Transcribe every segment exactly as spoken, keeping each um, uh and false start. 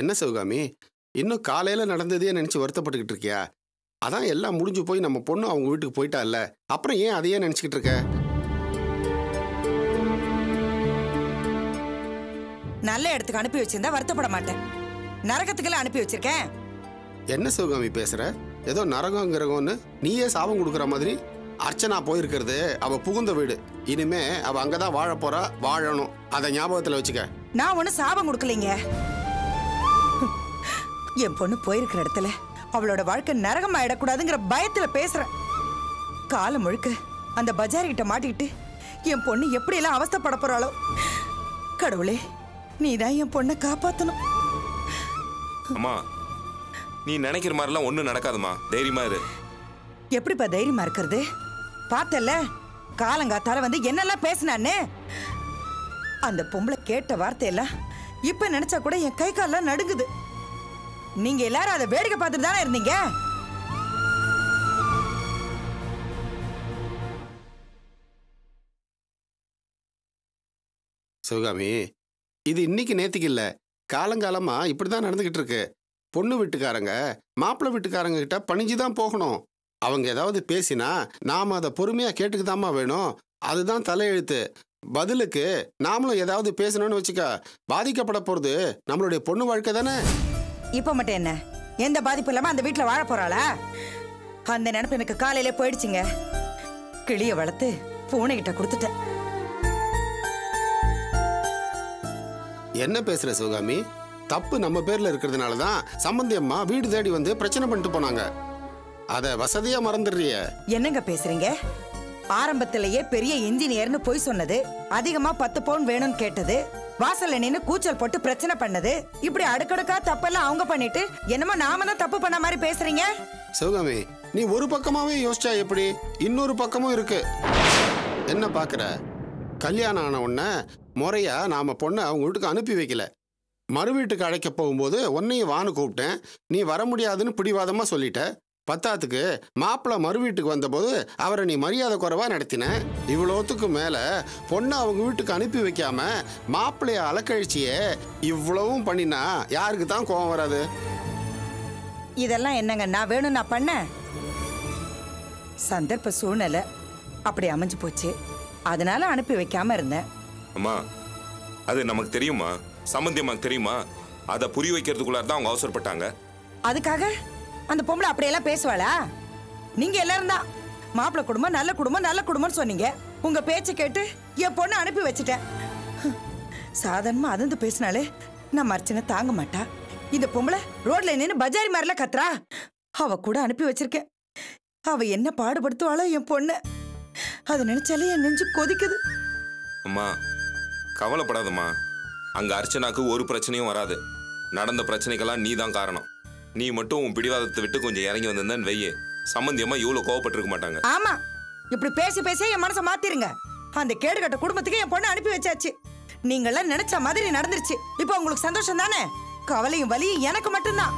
என்ன சிவகாமி, இன்னும் காலையில் நடந்ததே நினச்சி வருத்தப்பட்டுக்கிட்டு இருக்கியா? அதான் எல்லாம் முடிஞ்சு போய் நம்ம பொண்ணு அவங்க வீட்டுக்கு போயிட்டா இல்லை, அப்புறம் ஏன் அதையே நினச்சிக்கிட்டு இருக்க? நல்ல இடத்துக்கு அனுப்பி வச்சிருந்தா வருத்தப்பட மாட்டேன், நரகத்துக்கெல்லாம் அனுப்பி வச்சிருக்கேன். என்ன சிவகாமி பேசுற? ஏதோ நரகங்கிறகம்னு நீயே சாபம் கொடுக்குற மாதிரி. அர்ச்சனா போயிருக்கிறது அவ புகுந்த வீடு, இனிமே அவ அங்கதான் வாழ போறா, வாழணும், அதை ஞாபகத்துல வச்சுக்க. நான் ஒன்னும் சாபம் கொடுக்கலீங்க, என் பொண்ணு போயிருக்கிற இடத்துல அவளோட வாழ்க்கை நரகம் ஆயிடக்கூடாதுங்கிற பயத்துல பேசுறேன். காலம் முழுக்க அந்த பஜார் கிட்ட மாட்டிக்கிட்டு என் பொண்ணு எப்படி எல்லாம் அவஸ்தப்பட போறாளோ. கடவுளே, நீதான் என் பொண்ணை காப்பாத்தணும். அம்மா, நீ நினைக்கிற மாதிரிலாம் ஒன்றும் நடக்காதுமா, தைரியமா இரு. எப்படிப்பா தைரியமா இருக்கிறது? பார்த்தல காலங்காத்தால வந்து என்னெல்லாம் பேசினான்னு. அந்த பொம்பளை கேட்ட வார்த்தையெல்லாம் இப்போ நினைச்சா கூட என் கை காலெல்லாம் நடுங்குது. நீங்க எல்லாரும் அதை வேடிக்கை பார்த்துட்டு தானே இருந்தீங்க. சிவகாமி, இது இன்னைக்கு நேத்திக்கு இல்லை, காலங்காலமா இப்படிதான் நடந்துகிட்டு இருக்கு. பொண்ணு வீட்டுக்காரங்க மாப்பிள்ளை வீட்டுக்காரங்க கிட்ட பணிஞ்சுதான் போகணும். அவங்க ஏதாவது பேசினா நாம அதை பொறுமையா கேட்டுக்குதாமா வேணும், அதுதான் தலையெழுத்து. பதிலுக்கு நாமளும் ஏதாவது பேசணும்னு வச்சுக்க, பாதிக்கப்பட போறது நம்மளுடைய பொண்ணு வாழ்க்கை தானே. இப்ப மட்டும் என்ன, எந்த பாதிப்பு இல்லாம அந்த வீட்டுல வாழ போறாளா? அந்த நினைப்பு எனக்கு காலையில போயிடுச்சுங்க. கிளிய வளர்த்து பூனை கிட்ட கொடுத்துட்ட. என்ன பேசுற சிவகாமி? தப்பு நம்ம பேர்ல இருக்கிறதுனால தான் சம்பந்தியம்மா வீடு தேடி வந்து பிரச்சனை பண்ணிட்டு போனாங்க. அத வசதியா மறந்துடுறிய? என்னங்க பேசுறீங்க? ஆரம்பத்திலேயே பெரிய இன்ஜினியர்னு போய் சொன்னது, அதிகமா பத்து பவுன் வேணும்னு கேட்டது, வாசல்ல நின்னு கூச்சல் போட்டு பிரச்சனை பண்ணது, இப்படி அடுக்கடுக்கா தப்பெல்லாம் அவங்க பண்ணிட்டு என்னமோ நாம தான் தப்பு பண்ண மாதிரி பேசுறீங்க. சிவகாமி, நீ ஒரு பக்கமாவே யோசிச்சா எப்படி? இன்னொரு பக்கமும் இருக்கு. என்ன பாக்குற? கல்யாணம் ஆன உடனே முறையா நாம பொண்ணை அவங்க வீட்டுக்கு அனுப்பி வைக்கல. மறு வீட்டுக்கு அழைக்க போகும்போது உன்னையும் வான்னு கூப்பிட்டேன், நீ வர முடியாதுன்னு பிடிவாதமா சொல்லிட்ட. பத்தாத்துக்கு மாப்பிள்ளை மறு வீட்டுக்கு வந்தபோது அவரை நீ மரியாதை குறைவா நடத்தின. இவ்வளோத்துக்கு மேல பொண்ணை அவங்க வீட்டுக்கு அனுப்பி வைக்காம மாப்பிள்ளைய அலக்கழிச்சியே இவ்வளவும் பண்ணினா யாருக்கு தான் கோபம் வராது? இதெல்லாம் என்னங்க நான் வேணும் நான் பண்ண? சந்தர்ப்ப சூழ்நிலை அப்படி அமைஞ்சு போச்சு, அதனால அனுப்பி வைக்காம இருந்தேன். அம்மா, அது நமக்கு தெரியுமா, சம்பந்தியமாக்கு தெரியுமா? அதை புரிய வைக்கிறதுக்குள்ளார தான் அவங்க அவசரப்பட்டாங்க. அதுக்காக அந்த பொம்பளை அப்படியெல்லாம் பேசுவாளா? நீங்க எல்லாரும் தான் மாப்பிள்ளை குடும்பம் நல்ல குடும்பம் நல்ல குடும்பம்னு சொன்னீங்க. உங்க பேச்சை கேட்டு என் பொண்ணை அனுப்பி வச்சுட்டேன். சாதாரணமா அதிர்ந்து பேசினாலே நான் மர்ச்சனை தாங்க மாட்டா. இந்த பொம்பளை ரோட்ல நின்று பஜாரி மாதிரிலாம் கத்துறா. அவ கூட அனுப்பி வச்சிருக்கேன். அவ என்ன பாடுபடுத்துவாளோ என் பொண்ணு, அதை நினைச்சாலே என் நெஞ்சு கொதிக்குது. அம்மா, கவலைப்படாதம்மா, அங்க அர்ச்சனாக்கு ஒரு பிரச்சனையும் வராது. நடந்த பிரச்சனைக்கெல்லாம் நீ தான் காரணம். நீ மட்டும் உன் பிடிவாதத்தை விட்டு கொஞ்சம் இறங்கி வந்திருந்தேன்னு வெய்யே, சம்பந்தியமா இவ்வளவு கோவப்பட்டிருக்க மாட்டாங்க. ஆமா, இப்படி பேசி பேசி என் மனசை மாத்திருங்க. அந்த கேடுகட்ட குடும்பத்துக்கு என் பொண்ணு அனுப்பி வச்சாச்சு. நீங்க எல்லாம் நினைச்ச மாதிரி நடந்துருச்சு. இப்போ உங்களுக்கு சந்தோஷம் தானே? கவலையும் வலியும் எனக்கு மட்டும்தான்.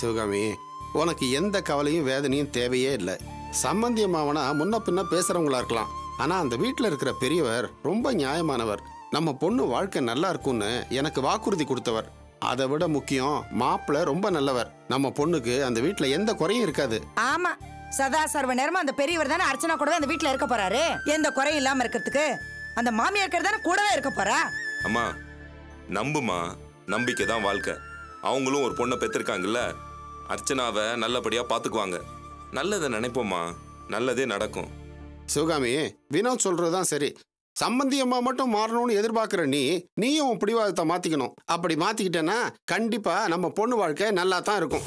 சிவகாமி, உனக்கு எந்த கவலையும் வேதனையும் தேவையே இல்லை. சம்பந்தியமாவனா முன்ன பின்ன பேசுறவங்களா இருக்கலாம், ஆனா அந்த வீட்டில் இருக்கிற பெரியவர் ரொம்ப நியாயமானவர். நம்ம பொண்ணு வாழ்க்கை நல்லா இருக்கும்னு எனக்கு வாக்குறுதி கொடுத்தவர். அதை விட முக்கியம், மாப்பிள்ளை ரொம்ப நல்லவர். நம்ம பொண்ணுக்கு அந்த வீட்டுல எந்த குறையும் இருக்காது. ஆமா, சதா சர்வ நேரமா அந்த பெரியவர் தானே அர்ச்சனா கூடவே அந்த வீட்டுல இருக்க போறாரு. எந்த குறையும் இல்லாம இருக்கிறதுக்கு அந்த மாமியார் தானே கூடவே இருக்க போறா. அம்மா, நம்புமா, நம்பிக்கை தான் வாழ்க்கை. அவங்களும் ஒரு பொண்ணை பெற்றிருக்காங்கல்ல, அர்ச்சனாவை நல்லபடியா பாத்துக்குவாங்க. நல்லதை நினைப்போமா, நல்லதே நடக்கும். சிவகாமி, வினோத் சொல்றதுதான் சரி. சம்பந்தியம்மா மட்டும் மாறணும்னு எதிர்பார்க்குற நீ நீயும் உன் பிடிவாதத்தை மாற்றிக்கணும். அப்படி மாற்றிக்கிட்டேன்னா கண்டிப்பாக நம்ம பொண்ணு வாழ்க்கை நல்லா தான் இருக்கும்.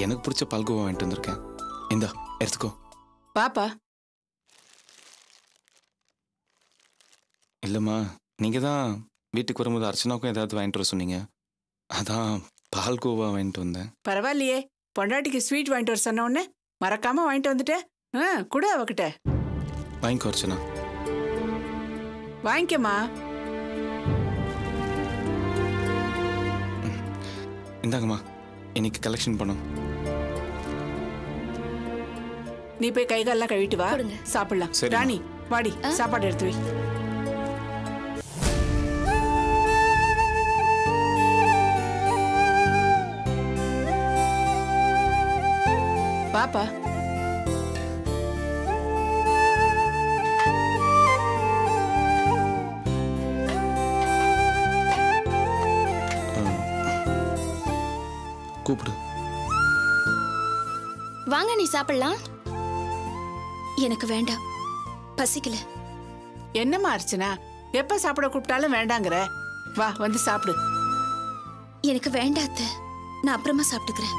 எனக்கு பிடிச்ச பால்கோவா வாங்கிட்டு வந்திருக்கேன், இந்தா எடுத்துக்கோ. பாப்பா இல்லைம்மா, நீங்கள் தான் வீட்டுக்கு வரும்போது அர்ச்சனாவுக்கும் ஏதாவது வாங்கிட்டு வர சொன்னீங்க, அதான் பால்கோவா வாங்கிட்டு வந்தேன். பரவாயில்லையே, பொண்டாட்டிக்கு ஸ்வீட் வாங்கிட்டு வர சொன்ன உடனே மறக்காம வாங்கிட்டு வந்துட்டேன். ஆ கூட அவகிட்ட வாங்கிக்கோ அர்ச்சனா, வாங்கிக்கம்மா. இந்தாங்கம்மா, இன்னைக்கு கலெக்ஷன் பண்ணோம். நீ போய் கைகாலெல்லாம் கழுவிட்டு வா, சாப்பிடலாம். ராணி வாடி, சாப்பாடு எடுத்து வை. பாப்பா கூப்பிடு, வாங்க நீ சாப்பிடலாம். எனக்கு வேண்டாம், பசிக்கல. என்னம்மா அர்ச்சனா, எப்ப சாப்பிட கூப்பிட்டாலும் வேண்டாங்கிற? வா வந்து சாப்பிடு. எனக்கு வேண்டாத்த, நான் அப்புறமா சாப்பிட்டுக்கிறேன்.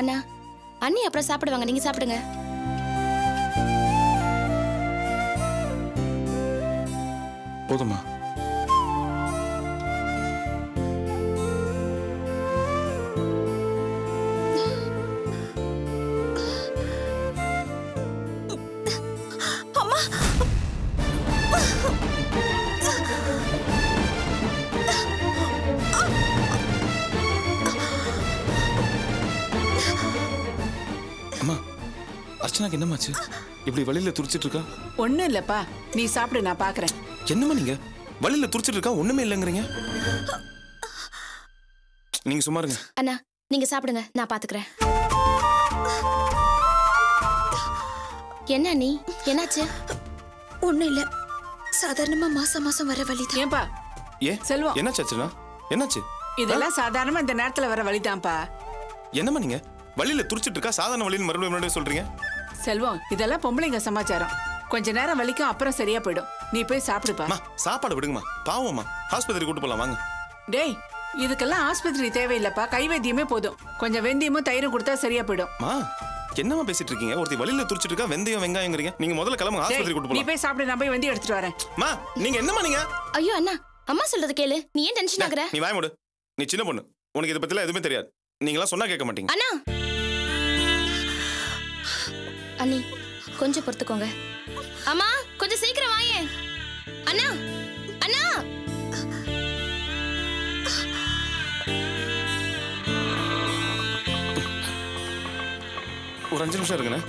அண்ணா அண்ணி அப்புறம் சாப்பிடுவாங்க, நீங்க சாப்பிடுங்க. போதுமா? என்னமாச்சு இப்படி வலியில துடிச்சிட்டு இருக்கா? ஒண்ணும் இல்லப்பா, நீ சாப்பிடு, நான் பாக்குறேன். என்னமா நீங்க வலியில துடிச்சிட்டு இருக்கா, ஒண்ணுமே இல்லங்கறீங்க? நீங்க சும்மா இருங்க அண்ணா, நீங்க சாப்பிடுங்க, நான் பாத்துக்கிறேன். என்ன நீ என்னாச்சு? ஒண்ணும் இல்ல, சாதாரணமா மாசம் மாசம் வர வலிதான். ஏன்பா ஏ செல்வா என்னாச்சு அர்ச்சனா, என்னாச்சு? இதெல்லாம் சாதாரணமா இந்த நேரத்துல வர வலிதான்ப்பா. என்னமா நீங்க வலியில துடிச்சிட்டு இருக்கா, சாதாரண வலின்னு மறுபடியும் சொல்றீங்க? செல்வம், இதெல்லாம் பொம்பளைங்க சமாச்சாரம், கொஞ்ச நேரம் வலிக்கும், அப்புறம் சரியா போயிடும். நீ போய் சாப்பிடுப்பா. சாப்பாடு விடுங்கம்மா, பாவம்மா, ஆஸ்பத்திரி கூட்டு போலாம் வாங்க. டேய், இதுக்கெல்லாம் ஆஸ்பத்திரி தேவையில்லப்பா, கை வைத்தியமே போதும். கொஞ்சம் வெந்தயமும் தயிரும் கொடுத்தா சரியா போயிடும். என்னமா பேசிட்டு இருக்கீங்க? ஒருத்தி வலியில துடிச்சிட்டு இருக்கா, வெந்தயம் வெங்காயம்ங்கறீங்க. நீங்க முதல்ல கிளம்புங்க, ஆஸ்பத்திரி கூட்டு போலாம். நீ போய் சாப்பிடு, நான் போய் வெந்தயம் எடுத்துட்டு வரேன். நீங்க என்னமா நீங்க? ஐயோ அண்ணா, அம்மா சொல்றது கேளு, நீ ஏன் டென்ஷன் ஆகுற? நீ வாய் மூடு, நீ சின்ன பொண்ணு, உனக்கு இத பத்தில எதுமே தெரியாது, நீங்கலாம் சொன்னா கேட்க மாட்டீங்க. அண்ணா அண்ணி கொஞ்சம் பொறுத்துக்கோங்க. அம்மா கொஞ்சம் சீக்கிரம் வாயே. அண்ணா அண்ணா ஒரு அஞ்சு நிமிஷம் இருக்குண்ணே,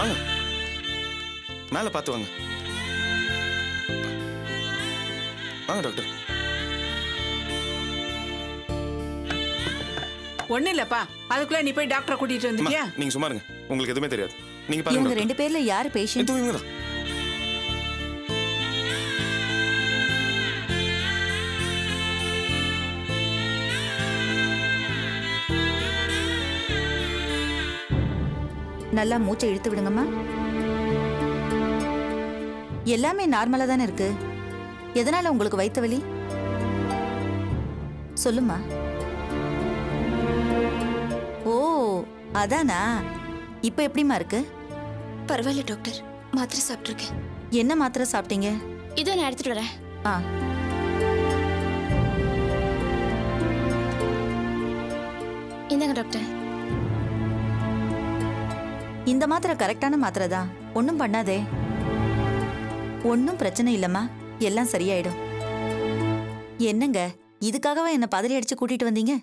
வாங்க மேல பார்த்து வாங்க. வாங்க டாக்டர். ஒண்ணு இல்லப்பா, அதுக்குள்ள நீ போய் டாக்டரை கூட்டிட்டு வந்துட்டியா? நீங்க சும்மா இருங்க, உங்களுக்கு எதுவுமே தெரியாது, நீங்க பாருங்க. இவங்க ரெண்டு பேர்ல யாரு பேஷண்ட்? இவங்க தான். நல்லா மூச்சை இழுத்து விடுங்கம்மா. எல்லாமே நார்மலா தானே இருக்கு, எதனால உங்களுக்கு வயிற்று வலி சொல்லுமா? ஓ அதானா, இப்ப எப்படிமா இருக்கு? பரவாயில்ல டாக்டர், மாத்திரை சாப்பிட்டுருக்கேன். என்ன மாத்திரை சாப்பிட்டீங்க? இதோ நான் எடுத்துட்டு வரேன். ஆ இந்தாங்க டாக்டர். இந்த மாத்திரை கரெக்டான மாத்திரை தான், ஒன்றும் பண்ணாதே, ஒன்றும் பிரச்சனை இல்லைம்மா, எல்லாம் சரியாயிடும். என்னங்க இதுக்காகவா என்னை பதறி அடிச்சு கூட்டிட்டு வந்தீங்க?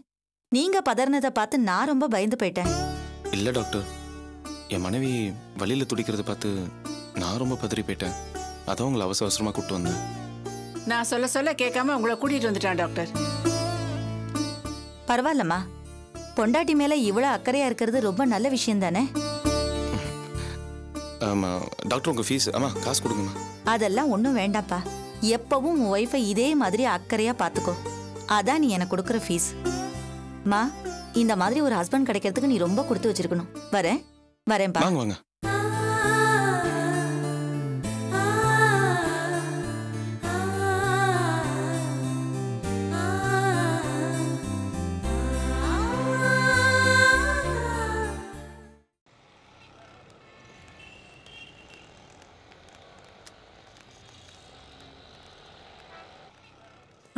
நீங்க பதறினதை பார்த்து நான் ரொம்ப பயந்து போயிட்டேன். இல்ல டாக்டர், என் மனைவி வலியில துடிக்கிறத பார்த்து நான் ரொம்ப பதறி போயிட்டேன், அதான் உங்களை அவசர அவசரமா கூப்பிட்டு வந்தேன். நான் சொல்ல சொல்ல கேட்காம உங்களை கூட்டிட்டு வந்துட்டேன் டாக்டர். பரவாயில்லம்மா, பொண்டாட்டி மேல இவ்வளவு அக்கறையா இருக்கிறது ரொம்ப நல்ல விஷயம் தானே? ஆமா டாக்டர், உங்க ஃபீஸ் ஆமா காசு கொடுங்கம்மா. அதெல்லாம் ஒன்றும் வேண்டாம்ப்பா, எப்பவும் உன் ஒய்ஃபை இதே மாதிரி அக்கறையா பார்த்துக்கோ, அதான் நீ எனக்கு கொடுக்குற ஃபீஸ். மா, இந்த மாதிரி ஒரு ஹஸ்பண்ட் கிடைக்கிறதுக்கு நீ ரொம்ப கொடுத்து வச்சிருக்கணும். வரேன் வரேன் பா. வாங்க வாங்க.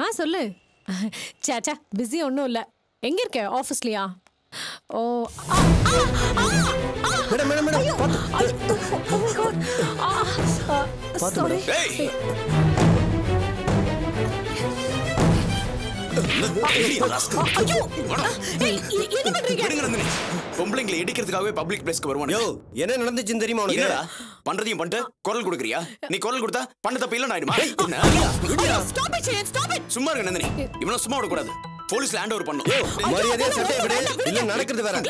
ஆ சொல்லு. சேச்சா பிஸி ஒன்றும் இல்லை. எங்கே இருக்க? ஆஃபீஸ்லையா? ஓ மேடம் மேடம் பொம்பளைங்களை இடிக்கிறதுக்காகவே பப்ளிக் பிளேஸ்க்கு வருவானோ? என்ன நடந்துச்சு தெரியுமா? என்னடா பண்றதையும் பண்ணிட்டு குரல் கொடுக்குறியா? நீ குரல் கொடுத்தா பண்ண தப்பு இல்லைன்னு ஆயிடுமா? சும்மா இருக்க நந்தினி, இவனை சும்மா விடக்கூடாது. போலீஸ்ல ஹேண்ட் ஓவர் பண்ணு. மரியாதையா சட்டை விடு, இல்ல நடக்கிறது வேற.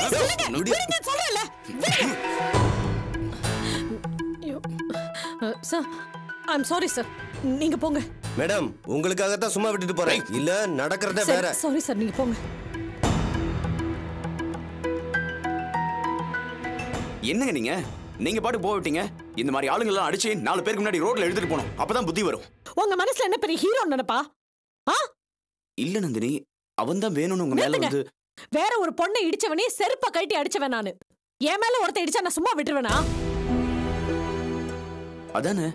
சார் ஐம் சாரி சார், நீங்க போங்க. மேடம் உங்களுக்காக தான் சும்மா விட்டுட்டு போறேன், இல்ல நடக்கிறதே வேற. சாரி சார், நீங்க போங்க. என்னங்க நீங்க நீங்க பாட்டு போக விட்டீங்க. இந்த மாதிரி ஆளுங்க எல்லாம் அடிச்சு நாலு பேருக்கு முன்னாடி ரோட்ல எழுதிட்டு போனோம், அப்பதான் புத்தி வரும். உங்க மனசுல என்ன பெரிய ஹீரோ நினைப்பா? இல்ல நந்தினி, அவன் தான் வேணும்னு உங்க மேல வந்து வேற ஒரு பொண்ணை இடிச்சவனே செருப்பை கட்டி அடிச்சவன் நானு. என் மேல ஒருத்த இடிச்சா நான் சும்மா விட்டுருவேனா? அதானே,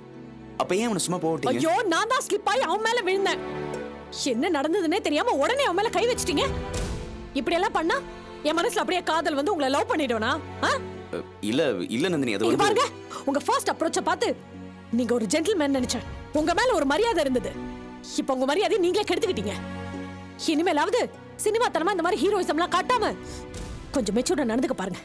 அப்ப ஏன் அவனை சும்மா போட்டீங்க? ஐயோ, நான் தான் ஸ்லிப் ஆகி அவன் மேல விழுந்தேன். என்ன நடந்ததுன்னே தெரியாம உடனே அவன் மேல கை வச்சிட்டீங்க. இப்படி எல்லாம் பண்ணா என் மனசுல அப்படியே காதல் வந்து உங்களை லவ் பண்ணிடுவானா? இல்ல இல்ல நந்தினி, அது வந்து பாருங்க, உங்க ஃபர்ஸ்ட் அப்ரோச்ச பார்த்து நீங்க ஒரு ஜென்டில்மேன் நினைச்சேன். உங்க மேல ஒரு மரியாதை இருந்தது, இப்ப உங்க மரியாதை நீங்களே கெடுத்துக்கிட்டீங்க. இனிமேலாவது சினிமா தனமா இந்த மாதிரி ஹீரோயிசம்லாம் காட்டாம கொஞ்சம் மெச்சூர்டா நடந்துக்க பாருங்க.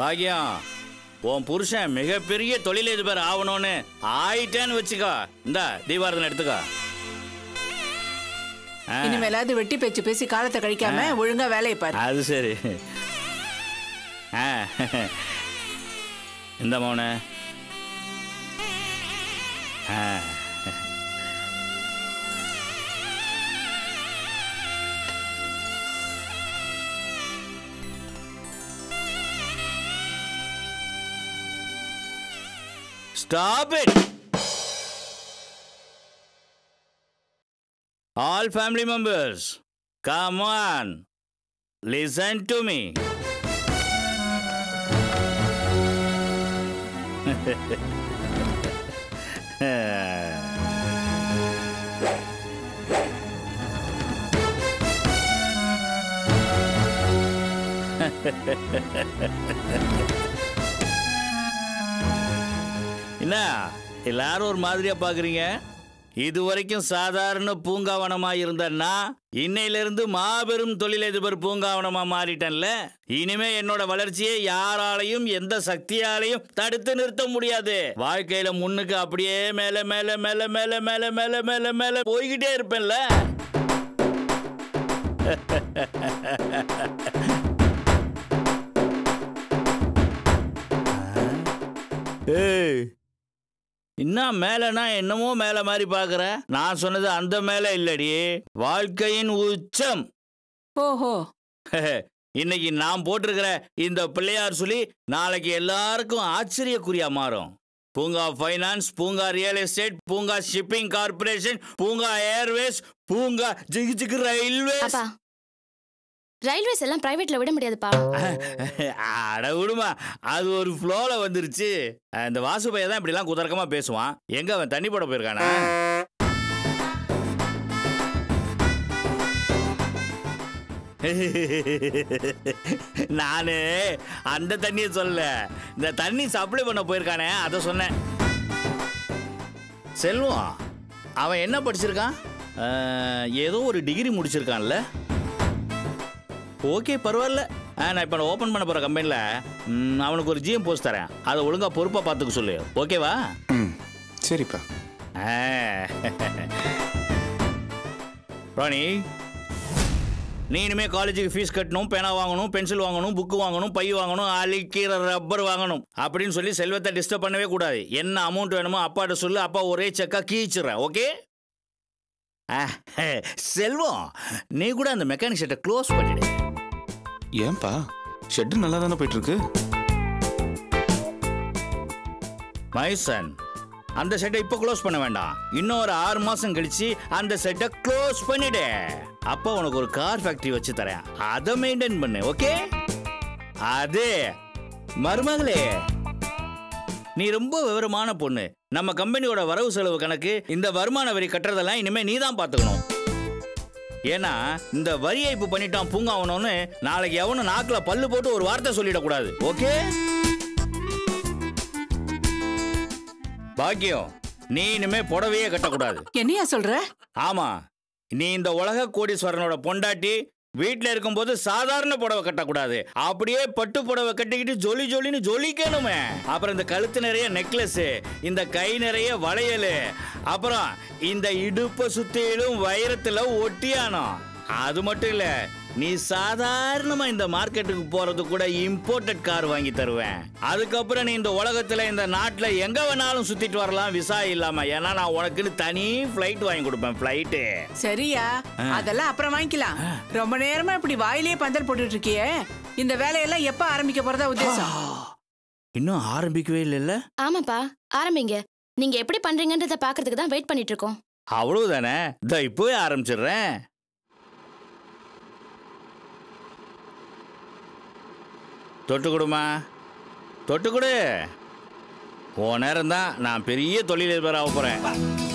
பாக்யா, உன் புருஷன் மிகப்பெரிய தொழிலதிபர் ஆகணும்னு ஆயிட்டேன்னு வச்சுக்கோ. இந்த தீபாரதனை எடுத்துக்கோ. இனிமேலாவது வெட்டி பேச்சு பேசி காலத்தை கழிக்காம ஒழுங்கா வேலையை பாரு. அது சரி. இந்த மௌன Stop it! All family members, come on, listen to me. என்ன எல்லாரும் ஒரு மாதிரியா பாக்குறீங்க? இது வரைக்கும் சாதாரண பூங்காவனமா இருந்தன்னா இன்னையிலிருந்து மாபெரும் தொழிலதிபர் பூங்காவனமா மாறிட்டேன்ல. இனிமே என்னோட வளர்ச்சியை யாராலையும் எந்த சக்தியாலையும் தடுத்து நிறுத்த முடியாது. வாழ்க்கையில முன்னுக்கு அப்படியே மேல மேல மேல மேல மேல மேல மேல மேல போய்கிட்டே இருப்பேன்ல. ஏய், இன்னும் மேலனா என்னமோ மேல மாதிரி பாக்குற. நான் சொன்னது அந்த மேல இல்லடி, வாழ்க்கையின் உச்சம். ஓஹோ, இன்னைக்கு நான் போட்டிருக்கிற இந்த பிள்ளையார் சொல்லி நாளைக்கு எல்லாருக்கும் ஆச்சரியக்குறியா மாறும். பூங்கா ஃபைனான்ஸ், பூங்கா ரியல் எஸ்டேட், பூங்கா ஷிப்பிங் கார்பரேஷன், பூங்கா ஏர்வேஸ், பூங்கா ஜிகு ஜிகு ரயில்வேஸ். ரயில்வேஸ் எல்லாம் பிரைவேட்ல விட முடியாதுப்பா. அட விடுமா, அது ஒரு ஃப்ளோல வந்துருச்சு. இந்த வாசு பையன் தான் இப்படி எல்லாம் குதர்க்கமா பேசுவான். எங்க அவன் தண்ணி போட போயிருக்கானா? நானு அந்த தண்ணியை சொல்லல, இந்த தண்ணி சப்ளை பண்ண போயிருக்கானே அதை சொன்னேன். செல்வம் அவன் என்ன படிச்சிருக்கான்? ஏதோ ஒரு டிகிரி முடிச்சிருக்கான்ல. ஓகே பரவாயில்ல, நான் இப்போ ஓப்பன் பண்ண போகிற கம்பெனியில் அவனுக்கு ஒரு ஜிஎம் போஸ்ட் தரேன். அதை ஒழுங்காக பொறுப்பாக பார்த்துக்க சொல்லு, ஓகேவா? ம், சரிப்பா. ராணி, நீ இனிமேல் காலேஜுக்கு ஃபீஸ் கட்டணும், பேனா வாங்கணும், பென்சில் வாங்கணும், புக்கு வாங்கணும், பை வாங்கணும், அழிக்கிற ரப்பர் வாங்கணும் அப்படின்னு சொல்லி செல்வத்தை டிஸ்டர்ப் பண்ணவே கூடாது. என்ன அமௌண்ட் வேணுமோ அப்பாட்ட சொல்லு, அப்பா ஒரே செக்காக கீச்சிட்றேன். ஓகே செல்வம், நீ கூட அந்த மெக்கானிக் ஷெட்டை க்ளோஸ் பண்ணிடு. ஏன்பா, ஷெட்டு நல்லா தானே போயிட்டு இருக்கு. மைசன், அந்த செட்டை இப்போ க்ளோஸ் பண்ண வேண்டாம். இன்னும் ஒரு ஆறு மாசம் கழிச்சு அந்த செட்டை க்ளோஸ் பண்ணிடு. அப்போ உனக்கு ஒரு கார் ஃபேக்டரி வச்சு தரேன், அதை மெயின்டைன் பண்ணு. ஓகே? அது மருமகளே, நீ ரொம்ப விவரமான பொண்ணு. நம்ம கம்பெனியோட வரவு செலவு கணக்கு, இந்த வருமான வரி கட்டுறதெல்லாம் இனிமே நீ தான் பார்த்துக்கணும். ஏன்னா இந்த வரி ஐப்பு பண்ணிட்டான் பூங்காவணும்னு நாளைக்கு எவனும் நாக்கில் பல்லு போட்டு ஒரு வார்த்தை சொல்லிடக்கூடாது. ஓகே பாக்கியம், நீ இனிமே புடவையே கட்டக்கூடாது. என்னையா சொல்ற? ஆமா, நீ இந்த உலக கோடீஸ்வரனோட பொண்டாட்டி, வீட்டுல இருக்கும் போது சாதாரண புடவை கட்டக்கூடாது. அப்படியே பட்டு புடவை கட்டிக்கிட்டு ஜொலி ஜொலின்னு ஜொலிக்கணுமே. அப்புறம் இந்த கழுத்து நிறைய நெக்லஸ், இந்த கை நிறைய வளையல், அப்புறம் இந்த இடுப்பை சுத்தியிலும் வைரத்துல ஒட்டியானோம். அது மட்டும் இல்ல, நீ சாதாரணமா இந்த மார்க்கெட்டுக்கு போறது கூட இம்போர்ட்டட் கார் வாங்கி தருவேன். அதுக்கப்புறம் நீ இந்த உலகத்துல, இந்த நாட்டுல எங்க வேணாலும் சுத்திட்டு வரலாம் விசா இல்லாம. ஏன்னா நான் உனக்குன்னு தனி பிளைட் வாங்கி கொடுப்பேன். பிளைட்டு சரியா? அதெல்லாம் அப்புறம் வாங்கிக்கலாம். ரொம்ப நேரமா இப்படி வாயிலேயே பந்தல் போட்டுட்டு இருக்கியே, இந்த வேலையெல்லாம் எப்ப ஆரம்பிக்க போறதா உத்தேசம்? இன்னும் ஆரம்பிக்கவே இல்லைல்ல? ஆமாப்பா, ஆரம்பிங்க. நீங்க எப்படி பண்றீங்கன்றத பாக்குறதுக்கு தான் வெயிட் பண்ணிட்டு இருக்கோம். அவ்வளவுதானே, இப்பவே ஆரம்பிச்சிடுறேன். தொட்டு கொடுமா, தொட்டு கொடு. ஓ, நேரம்தான் நான் பெரிய தொழிலதிபராக போகிறேன்.